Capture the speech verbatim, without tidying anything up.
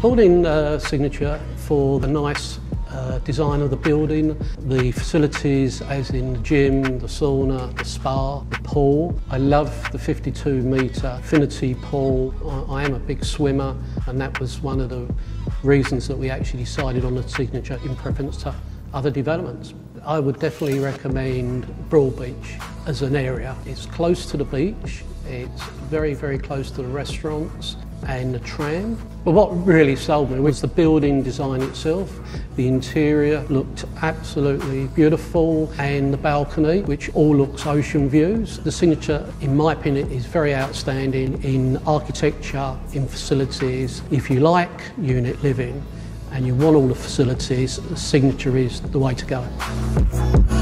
Building uh, signature for the nice uh, design of the building, the facilities as in the gym, the sauna, the spa, the pool. I love the fifty-two metre infinity pool. I, I am a big swimmer, and that was one of the reasons that we actually decided on the signature in preference to other developments. I would definitely recommend Broad Beach as an area. It's close to the beach, it's very, very close to the restaurants and the tram. But what really sold me was the building design itself. The interior looked absolutely beautiful, and the balcony, which all looks ocean views. The signature, in my opinion, is very outstanding in architecture, in facilities. If you like unit living, and you want all the facilities, the signature is the way to go.